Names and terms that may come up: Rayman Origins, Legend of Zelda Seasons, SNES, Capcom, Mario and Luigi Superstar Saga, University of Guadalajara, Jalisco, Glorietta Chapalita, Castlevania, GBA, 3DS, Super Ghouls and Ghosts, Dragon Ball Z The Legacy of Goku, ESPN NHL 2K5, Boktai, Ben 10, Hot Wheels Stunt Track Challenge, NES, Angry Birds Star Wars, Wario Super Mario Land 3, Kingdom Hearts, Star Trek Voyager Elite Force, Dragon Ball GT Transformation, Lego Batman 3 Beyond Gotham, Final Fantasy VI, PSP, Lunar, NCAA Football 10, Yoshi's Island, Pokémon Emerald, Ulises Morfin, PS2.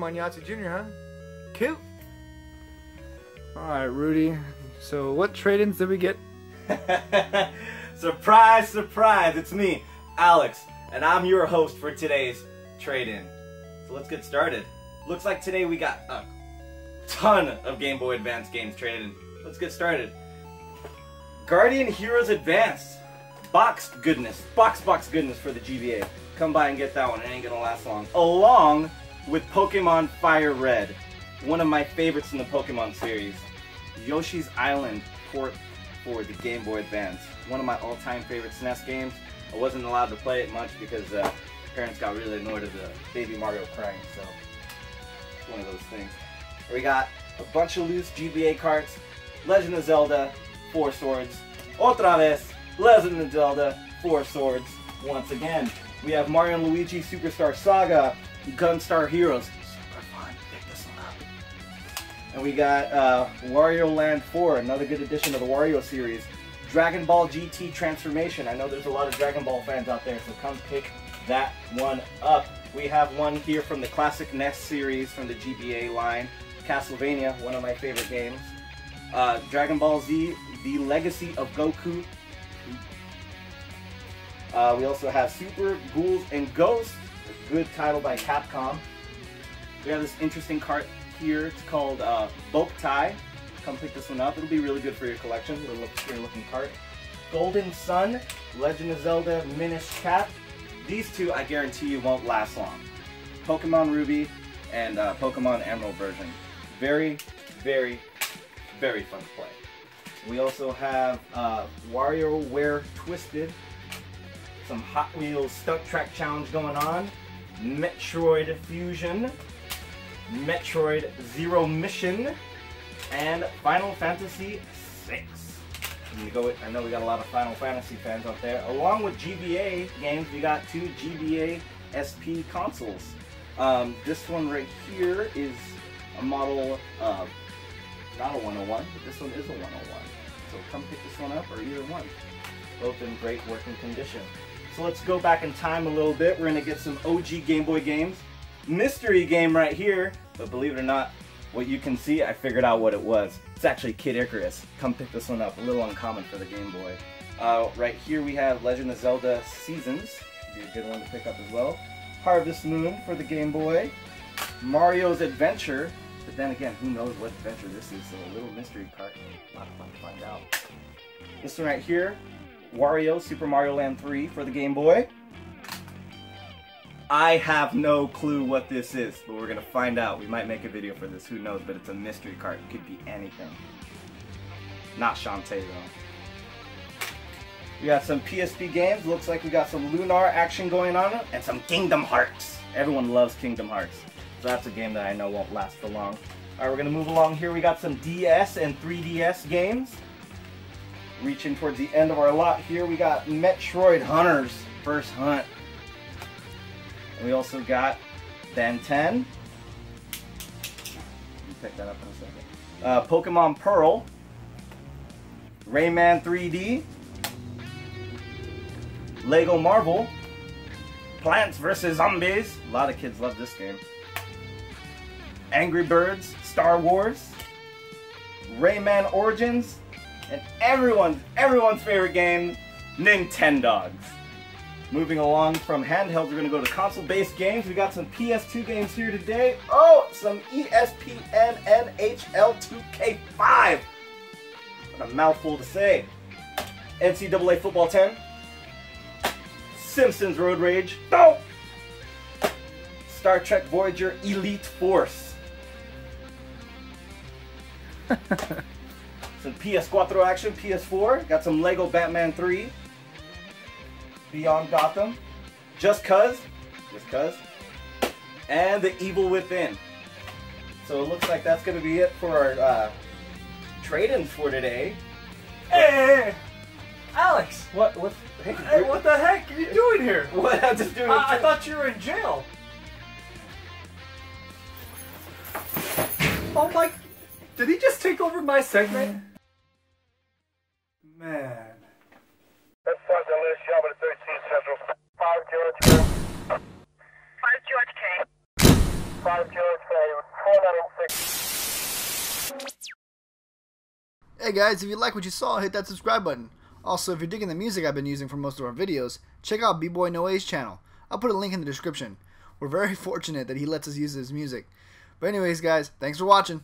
Pokemon Yachty Jr., huh? Cute. Alright, Rudy. So what trade-ins did we get? Surprise, surprise. It's me, Alex, and I'm your host for today's trade-in. So let's get started. Looks like today we got a ton of Game Boy Advance games traded in. Let's get started. Guardian Heroes Advance. Boxed goodness. Box goodness for the GBA. Come by and get that one. It ain't gonna last long. Along with Pokémon Fire Red, one of my favorites in the Pokémon series. Yoshi's Island port for the Game Boy Advance. One of my all-time favorite SNES games. I wasn't allowed to play it much because parents got really annoyed at the baby Mario crying, so it's one of those things. We got a bunch of loose GBA carts. Legend of Zelda, Four Swords. Otra vez, Legend of Zelda, Four Swords, once again. We have Mario and Luigi Superstar Saga, Gunstar Heroes. Super fun, pick this one up. And we got Wario Land 4, another good addition to the Wario series. Dragon Ball GT Transformation. I know there's a lot of Dragon Ball fans out there, so come pick that one up. We have one here from the classic NES series from the GBA line. Castlevania, one of my favorite games. Dragon Ball Z, The Legacy of Goku. We also have Super Ghouls and Ghosts, a good title by Capcom. We have this interesting cart here. It's called Boktai. Come pick this one up. It'll be really good for your collection. Little obscure-looking cart. Golden Sun, Legend of Zelda Minish Cap. These two, I guarantee you, won't last long. Pokemon Ruby and Pokemon Emerald version. Very, very, very fun to play. We also have WarioWare Twisted. Some Hot Wheels Stunt Track Challenge going on. Metroid Fusion. Metroid Zero Mission. And Final Fantasy VI. I know we got a lot of Final Fantasy fans out there. Along with GBA games, we got two GBA SP consoles. This one right here is a model, not a 101, but this one is a 101. So come pick this one up, or either one. Both in great working condition. So let's go back in time a little bit. We're gonna get some OG Game Boy games. Mystery game right here, but believe it or not, what you can see, I figured out what it was. It's actually Kid Icarus. Come pick this one up. A little uncommon for the Game Boy. Right here we have Legend of Zelda Seasons. Be a good one to pick up as well. Harvest Moon for the Game Boy. Mario's Adventure. But then again, who knows what adventure this is? So a little mystery cart. A lot of fun to find out. This one right here, Wario Super Mario Land 3 for the Game Boy. I have no clue what this is, but we're gonna find out. We might make a video for this, who knows, but it's a mystery card. It could be anything. Not Shantae, though. We got some PSP games. Looks like we got some Lunar action going on, and some Kingdom Hearts. Everyone loves Kingdom Hearts. So that's a game that I know won't last for long. All right, we're gonna move along here. We got some DS and 3DS games. Reaching towards the end of our lot here, we got Metroid Hunters First Hunt. And we also got Ben 10. You pick that up in a second. Pokémon Pearl, Rayman 3D, Lego Marvel, Plants vs. Zombies. A lot of kids love this game. Angry Birds, Star Wars, Rayman Origins, and everyone's favorite game, Nintendogs. Moving along from handhelds, we're going to go to console-based games. We got some PS2 games here today. Oh, some ESPN NHL 2K5. What a mouthful to say. NCAA Football 10. Simpsons Road Rage. No! Star Trek Voyager Elite Force. Some PS4 action, PS4. Got some Lego Batman 3. Beyond Gotham, Just Cuz, and The Evil Within. So it looks like that's going to be it for our trade-ins for today. Hey, Alex! What the heck are you doing here? What I'm just doing? I thought you were in jail. Oh my! Did he just take over my segment? Man. Central. 5 George K. Hey guys, if you like what you saw, hit that subscribe button. Also, if you're digging the music I've been using for most of our videos, check out B-Boy Noé's channel. I'll put a link in the description. We're very fortunate that he lets us use his music. But anyways guys, thanks for watching.